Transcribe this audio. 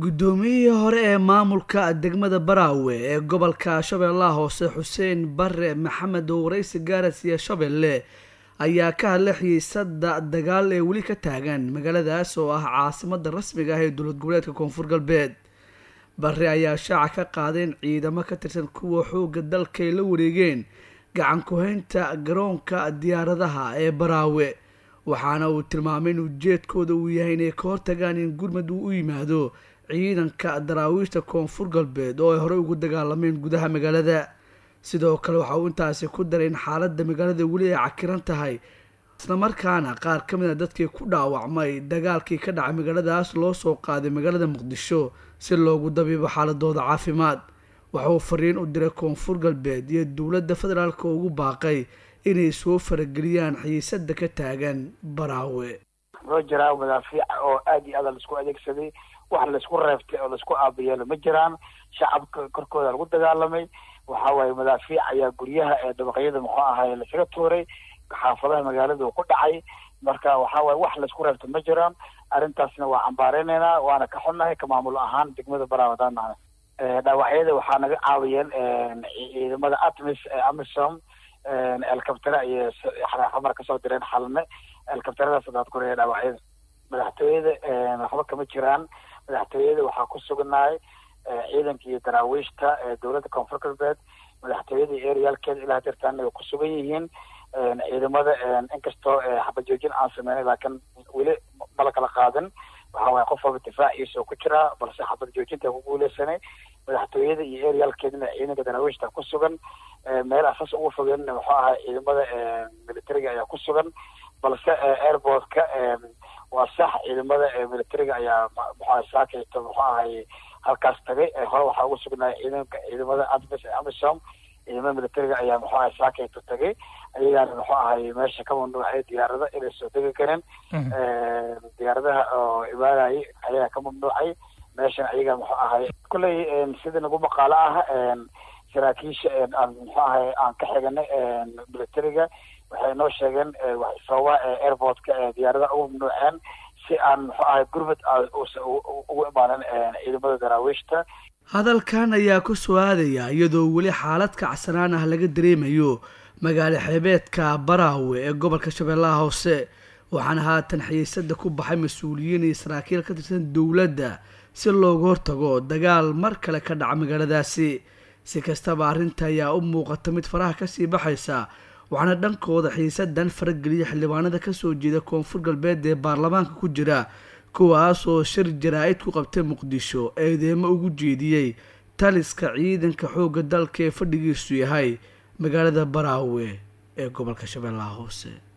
guddoomiyihii hore ee maamulka degmada Baraawe ee gobolka Shabeellaha Hoose Hussein Barre Maxamedowreys Garcia Shabeelle ayaa ka hadlay xiisadda dagaal ee weli ka taagan magaaladaas oo ah caasimadda rasmiga ah ee dowlad goboleedka Koonfur Galbeed. Barre ayaa shaaca ka qaadeen ciidamo ka tirsan kuwa xoogga dalka ay la wareegeen gacan ku haynta garoonka diyaaradaha ee Baraawe, waxaana uu tilmaamay in ujeedkooda uu yahay inay ka hortagaan in gurmad uu u yimaado ciidanka daraawiishta Koonfur Galbeed oo ay horey ugu dagaalameen gudaha magaalada. sidoo kale waxa uu intaasi ku daray in xaaladda magaalada weli ay cakiran tahay, isla markaana qaar ka mid ah dadkii ku dhaawacmay dagaalkii ka dhacay magaaladaas loo soo qaaday magaalada Muqdisho si loogu dabiibo xaaladooda caafimaad. waxa uu fariin u diray Koonfur Galbeed iyo dowladda federaalka ugu baaqay inay soo farageliyaan xiisadda ka taagan Baraawe. rajraa wada fiic oo aad iyo aad la isku adeegsaday, wax la isku reeftay oo la isku aabiyay ma jiraan. shacabka korkooda lagu dagaalamay waxa way madaafiic ayaa guryaha ee dabaqyada muxuu ahaay la iska tooray, xaafadaha magaalada uu ku dhacay. marka waxa way wax la isku reeftay ma jiraan. arintaasna waa cambaareynaa, waana ka xunnahay ka maamul ahaan degmada Baraawe danaana. dhaawacyada waxa naga caawiyeen ciidamada atmis amisom الكابترة هي حمر كسر درين حلمة الكابترة صدقت كوريا دواعيز مدحتويد حمر كمتشران مدحتويد وحاكو سجناي عيدا كي تراويشتا دولة كونفور غالبيد مدحتويد إيريال كيد إلى ترتان وكسبيين عيدا ماذا إنكستو حبجوجين عاصمين لكن ولي ملك القادن وهو يقف باتفاق يسوع كترة برص حبجوجين تقول سنة مدحتويد إيريال كيد عيدا كتراويشتا كسبن meel asaas ugu fogeyn waxa ah ciidamada militariga ayaa ku sugan, balse airportka waa sax ciidamada militariga ayaa muxaasaakay tahay halkaas tagay. hore waxa ugu sugnaa ciidamada adbas amisom, ciidamada militariga ayaa muxaasaakay tagay ayaga waxa ah meesha ka wada waxay diyaarada inay soo degi kareen diyaaradaha oo ibaadaay ayaa ka wada waxay meesha ayaga waxa ah kulay sida nagu maqaal ah saraakiish aan ka xignay militariga waxay noo sheegeen wax soo waa airportka diyaaradaha ugu nuuceen si aan gurbad ugu imaanaan ciidamada daraawiishta. hadalkan ayaa ku su'aadaya iyadoo weli xaalad ka casraan ah laga dareemayo magaalo xeebeedka Baraawe ee gobolka Shabeellaha Hoose, waxaana haatan xiisadda ku baxay mas'uuliyiin iyo saraakiil ka tirsan dowladda si looga hortago dagaal mar kale ka dhaca magaaladaasi. si kastaba arrinta ayaa u muuqata mid faraha ka sii baxaysa, waxaana dhankooda xiisaddan farageliya xildhibaanada ka soo jeeda Koonfur Galbeed ee baarlamaanka ku jira, kuwaasoo shir jaraa'id ku qabtay Muqdisho eedeema ugu jeediyey taliska ciidanka xoogga dalka ee fadhigiisu yahay magaalada Baraawe ee gobolka Shabeellaha Hoose.